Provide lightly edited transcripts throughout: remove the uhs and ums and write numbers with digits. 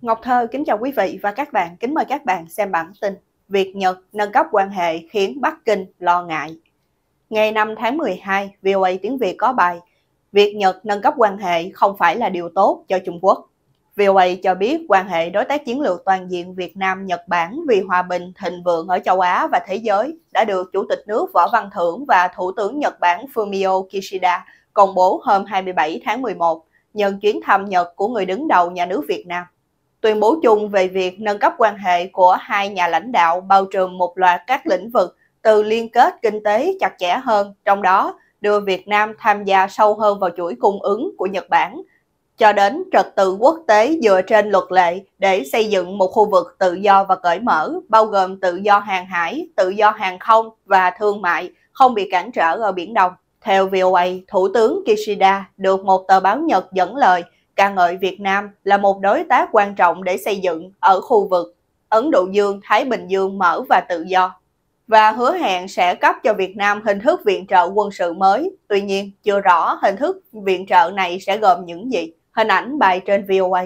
Ngọc Thơ kính chào quý vị và các bạn, kính mời các bạn xem bản tin Việt Nhật nâng cấp quan hệ khiến Bắc Kinh lo ngại. Ngày 5 tháng 12, VOA tiếng Việt có bài Việt Nhật nâng cấp quan hệ không phải là điều tốt cho Trung Quốc. VOA cho biết quan hệ đối tác chiến lược toàn diện Việt Nam-Nhật Bản vì hòa bình thịnh vượng ở châu Á và thế giới đã được Chủ tịch nước Võ Văn Thưởng và Thủ tướng Nhật Bản Fumio Kishida công bố hôm 27 tháng 11 nhân chuyến thăm Nhật của người đứng đầu nhà nước Việt Nam. Tuyên bố chung về việc nâng cấp quan hệ của hai nhà lãnh đạo bao trùm một loạt các lĩnh vực từ liên kết kinh tế chặt chẽ hơn, trong đó đưa Việt Nam tham gia sâu hơn vào chuỗi cung ứng của Nhật Bản, cho đến trật tự quốc tế dựa trên luật lệ để xây dựng một khu vực tự do và cởi mở, bao gồm tự do hàng hải, tự do hàng không và thương mại, không bị cản trở ở Biển Đông. Theo VOA, Thủ tướng Kishida được một tờ báo Nhật dẫn lời, ca ngợi Việt Nam là một đối tác quan trọng để xây dựng ở khu vực Ấn Độ Dương, Thái Bình Dương mở và tự do, và hứa hẹn sẽ cấp cho Việt Nam hình thức viện trợ quân sự mới. Tuy nhiên, chưa rõ hình thức viện trợ này sẽ gồm những gì. Hình ảnh bài trên VOA.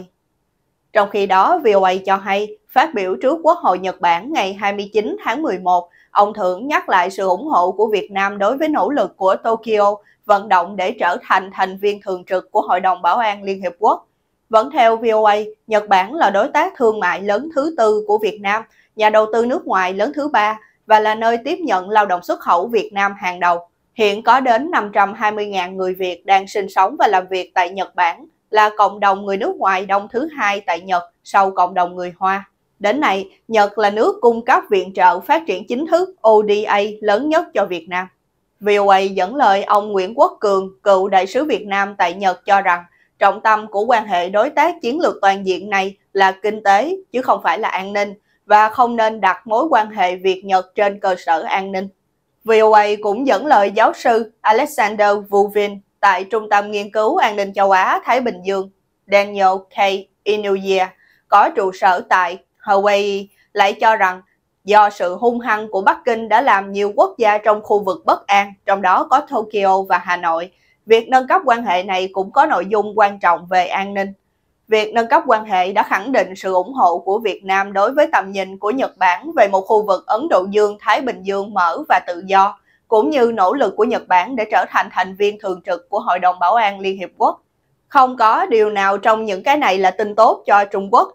Trong khi đó, VOA cho hay, phát biểu trước Quốc hội Nhật Bản ngày 29 tháng 11, ông Thưởng nhắc lại sự ủng hộ của Việt Nam đối với nỗ lực của Tokyo vận động để trở thành thành viên thường trực của Hội đồng Bảo an Liên Hiệp Quốc. Vẫn theo VOA, Nhật Bản là đối tác thương mại lớn thứ tư của Việt Nam, nhà đầu tư nước ngoài lớn thứ ba và là nơi tiếp nhận lao động xuất khẩu Việt Nam hàng đầu. Hiện có đến 520.000 người Việt đang sinh sống và làm việc tại Nhật Bản, là cộng đồng người nước ngoài đông thứ hai tại Nhật sau cộng đồng người Hoa. Đến nay, Nhật là nước cung cấp viện trợ phát triển chính thức ODA lớn nhất cho Việt Nam. VOA dẫn lời ông Nguyễn Quốc Cường, cựu đại sứ Việt Nam tại Nhật cho rằng trọng tâm của quan hệ đối tác chiến lược toàn diện này là kinh tế chứ không phải là an ninh và không nên đặt mối quan hệ Việt-Nhật trên cơ sở an ninh. VOA cũng dẫn lời giáo sư Alexander Vuving tại Trung tâm Nghiên cứu An ninh châu Á-Thái Bình Dương, Daniel K. Inouye, có trụ sở tại Hawaii, lại cho rằng do sự hung hăng của Bắc Kinh đã làm nhiều quốc gia trong khu vực bất an, trong đó có Tokyo và Hà Nội, việc nâng cấp quan hệ này cũng có nội dung quan trọng về an ninh. Việc nâng cấp quan hệ đã khẳng định sự ủng hộ của Việt Nam đối với tầm nhìn của Nhật Bản về một khu vực Ấn Độ Dương, Thái Bình Dương mở và tự do, cũng như nỗ lực của Nhật Bản để trở thành thành viên thường trực của Hội đồng Bảo an Liên Hiệp Quốc. Không có điều nào trong những cái này là tin tốt cho Trung Quốc.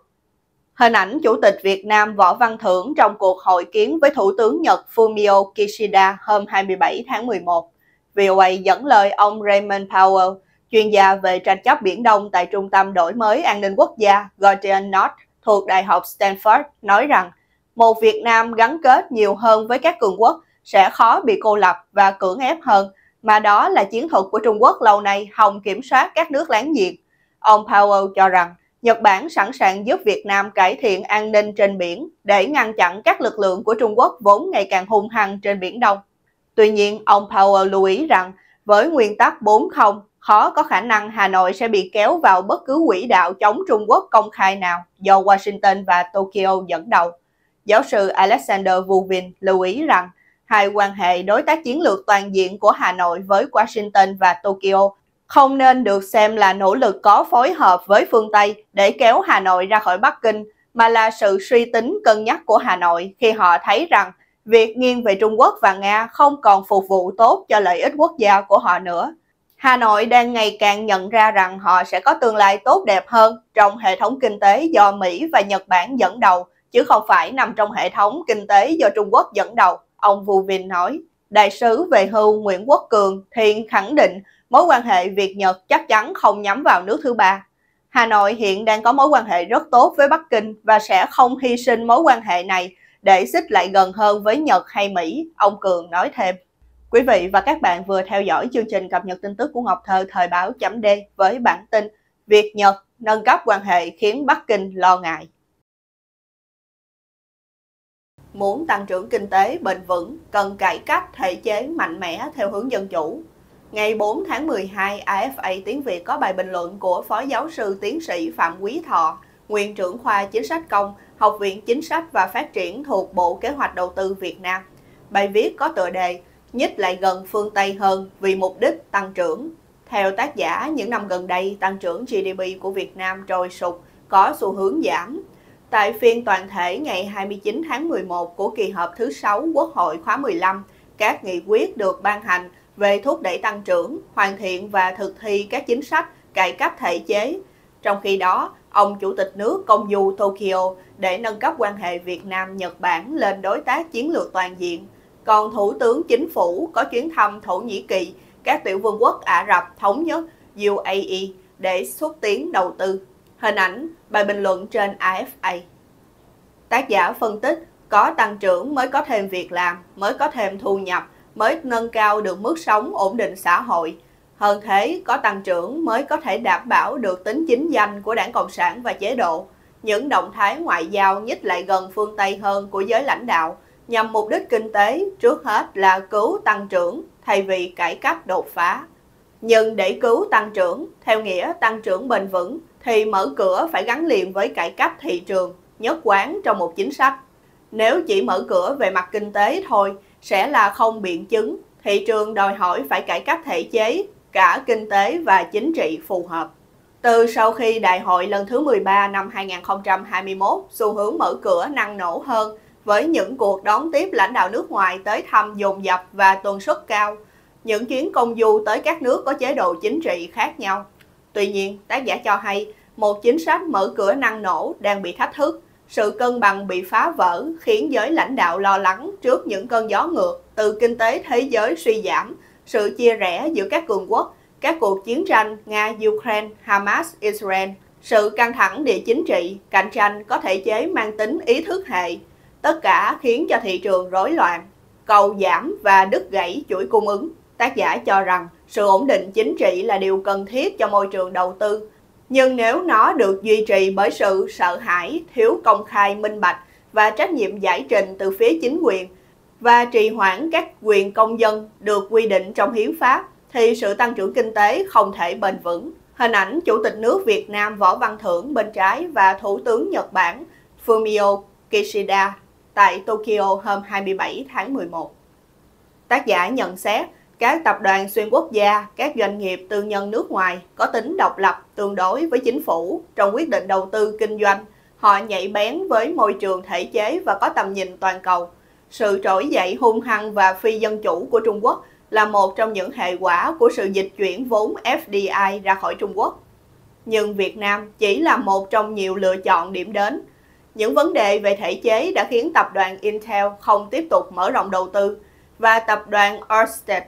Hình ảnh Chủ tịch Việt Nam Võ Văn Thưởng trong cuộc hội kiến với Thủ tướng Nhật Fumio Kishida hôm 27 tháng 11. VOA dẫn lời ông Raymond Powell, chuyên gia về tranh chấp Biển Đông tại Trung tâm Đổi mới An ninh Quốc gia Guardian North thuộc Đại học Stanford, nói rằng một Việt Nam gắn kết nhiều hơn với các cường quốc sẽ khó bị cô lập và cưỡng ép hơn, mà đó là chiến thuật của Trung Quốc lâu nay hòng kiểm soát các nước láng giềng. Ông Powell cho rằng Nhật Bản sẵn sàng giúp Việt Nam cải thiện an ninh trên biển để ngăn chặn các lực lượng của Trung Quốc vốn ngày càng hung hăng trên Biển Đông. Tuy nhiên, ông Powell lưu ý rằng với nguyên tắc 4-0, khó có khả năng Hà Nội sẽ bị kéo vào bất cứ quỹ đạo chống Trung Quốc công khai nào do Washington và Tokyo dẫn đầu. Giáo sư Alexander Vuving lưu ý rằng hai quan hệ đối tác chiến lược toàn diện của Hà Nội với Washington và Tokyo không nên được xem là nỗ lực có phối hợp với phương Tây để kéo Hà Nội ra khỏi Bắc Kinh, mà là sự suy tính cân nhắc của Hà Nội khi họ thấy rằng việc nghiêng về Trung Quốc và Nga không còn phục vụ tốt cho lợi ích quốc gia của họ nữa. Hà Nội đang ngày càng nhận ra rằng họ sẽ có tương lai tốt đẹp hơn trong hệ thống kinh tế do Mỹ và Nhật Bản dẫn đầu, chứ không phải nằm trong hệ thống kinh tế do Trung Quốc dẫn đầu, ông Vuving nói. Đại sứ về hưu Nguyễn Quốc Cường thì khẳng định mối quan hệ Việt-Nhật chắc chắn không nhắm vào nước thứ ba. Hà Nội hiện đang có mối quan hệ rất tốt với Bắc Kinh và sẽ không hy sinh mối quan hệ này để xích lại gần hơn với Nhật hay Mỹ, ông Cường nói thêm. Quý vị và các bạn vừa theo dõi chương trình cập nhật tin tức của Ngọc Thơ thời báo.d với bản tin Việt Nhật nâng cấp quan hệ khiến Bắc Kinh lo ngại. Muốn tăng trưởng kinh tế bền vững, cần cải cách thể chế mạnh mẽ theo hướng dân chủ. Ngày 4 tháng 12, AFA tiếng Việt có bài bình luận của Phó giáo sư tiến sĩ Phạm Quý Thọ, nguyên trưởng khoa Chính sách công, Học viện Chính sách và Phát triển thuộc Bộ Kế hoạch Đầu tư Việt Nam. Bài viết có tựa đề "Nhích lại gần phương Tây hơn vì mục đích tăng trưởng". Theo tác giả, những năm gần đây, tăng trưởng GDP của Việt Nam trồi sụt có xu hướng giảm. Tại phiên toàn thể ngày 29 tháng 11 của kỳ họp thứ 6 Quốc hội khóa 15, các nghị quyết được ban hành về thúc đẩy tăng trưởng, hoàn thiện và thực thi các chính sách cải cách thể chế. Trong khi đó, ông Chủ tịch nước công du Tokyo để nâng cấp quan hệ Việt Nam-Nhật Bản lên đối tác chiến lược toàn diện. Còn Thủ tướng Chính phủ có chuyến thăm Thổ Nhĩ Kỳ, các tiểu vương quốc Ả Rập Thống nhất UAE để xúc tiến đầu tư. Hình ảnh, bài bình luận trên AFA. Tác giả phân tích, có tăng trưởng mới có thêm việc làm, mới có thêm thu nhập, mới nâng cao được mức sống ổn định xã hội. Hơn thế, có tăng trưởng mới có thể đảm bảo được tính chính danh của Đảng Cộng sản và chế độ. Những động thái ngoại giao nhích lại gần phương Tây hơn của giới lãnh đạo, nhằm mục đích kinh tế, trước hết là cứu tăng trưởng, thay vì cải cách đột phá. Nhưng để cứu tăng trưởng, theo nghĩa tăng trưởng bền vững, thì mở cửa phải gắn liền với cải cách thị trường, nhất quán trong một chính sách. Nếu chỉ mở cửa về mặt kinh tế thôi, sẽ là không biện chứng, thị trường đòi hỏi phải cải cách thể chế, cả kinh tế và chính trị phù hợp. Từ sau khi đại hội lần thứ 13 năm 2021, xu hướng mở cửa năng nổ hơn, với những cuộc đón tiếp lãnh đạo nước ngoài tới thăm dồn dập và tần suất cao, những chuyến công du tới các nước có chế độ chính trị khác nhau. Tuy nhiên, tác giả cho hay, một chính sách mở cửa năng nổ đang bị thách thức. Sự cân bằng bị phá vỡ khiến giới lãnh đạo lo lắng trước những cơn gió ngược từ kinh tế thế giới suy giảm, sự chia rẽ giữa các cường quốc, các cuộc chiến tranh Nga-Ukraine, Hamas-Israel, sự căng thẳng địa chính trị, cạnh tranh có thể chế mang tính ý thức hệ. Tất cả khiến cho thị trường rối loạn, cầu giảm và đứt gãy chuỗi cung ứng. Tác giả cho rằng sự ổn định chính trị là điều cần thiết cho môi trường đầu tư. Nhưng nếu nó được duy trì bởi sự sợ hãi, thiếu công khai minh bạch và trách nhiệm giải trình từ phía chính quyền và trì hoãn các quyền công dân được quy định trong hiến pháp, thì sự tăng trưởng kinh tế không thể bền vững. Hình ảnh Chủ tịch nước Việt Nam Võ Văn Thưởng bên trái và Thủ tướng Nhật Bản Fumio Kishida tại Tokyo hôm 27 tháng 11. Tác giả nhận xét, các tập đoàn xuyên quốc gia, các doanh nghiệp tư nhân nước ngoài có tính độc lập tương đối với chính phủ trong quyết định đầu tư kinh doanh. Họ nhạy bén với môi trường thể chế và có tầm nhìn toàn cầu. Sự trỗi dậy hung hăng và phi dân chủ của Trung Quốc là một trong những hệ quả của sự dịch chuyển vốn FDI ra khỏi Trung Quốc. Nhưng Việt Nam chỉ là một trong nhiều lựa chọn điểm đến. Những vấn đề về thể chế đã khiến tập đoàn Intel không tiếp tục mở rộng đầu tư và tập đoàn Allstate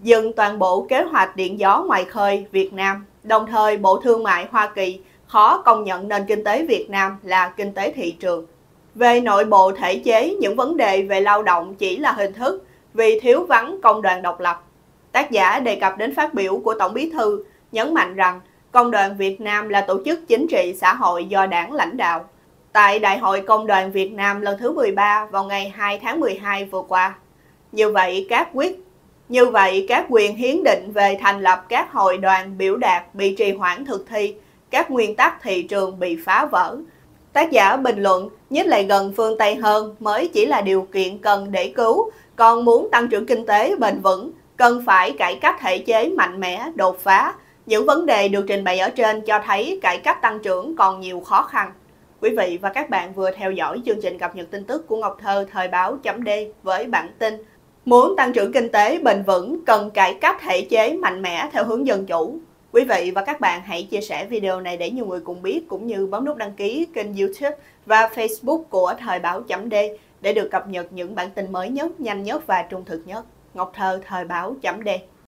dừng toàn bộ kế hoạch điện gió ngoài khơi Việt Nam. Đồng thời, Bộ Thương mại Hoa Kỳ khó công nhận nền kinh tế Việt Nam là kinh tế thị trường. Về nội bộ thể chế, những vấn đề về lao động chỉ là hình thức vì thiếu vắng công đoàn độc lập. Tác giả đề cập đến phát biểu của Tổng Bí thư, nhấn mạnh rằng Công đoàn Việt Nam là tổ chức chính trị xã hội do Đảng lãnh đạo. Tại Đại hội Công đoàn Việt Nam lần thứ 13 vào ngày 2 tháng 12 vừa qua, Như vậy, các quyền hiến định về thành lập các hội đoàn biểu đạt bị trì hoãn thực thi, các nguyên tắc thị trường bị phá vỡ. Tác giả bình luận, nhất là gần phương Tây hơn mới chỉ là điều kiện cần để cứu, còn muốn tăng trưởng kinh tế bền vững, cần phải cải cách thể chế mạnh mẽ, đột phá. Những vấn đề được trình bày ở trên cho thấy cải cách tăng trưởng còn nhiều khó khăn. Quý vị và các bạn vừa theo dõi chương trình cập nhật tin tức của Ngọc Thơ thời báo.d với bản tin Muốn tăng trưởng kinh tế bền vững, cần cải cách thể chế mạnh mẽ theo hướng dân chủ. Quý vị và các bạn hãy chia sẻ video này để nhiều người cùng biết, cũng như bấm nút đăng ký kênh YouTube và Facebook của Thời báo.d để được cập nhật những bản tin mới nhất, nhanh nhất và trung thực nhất. Ngọc Thơ, Thời báo.d.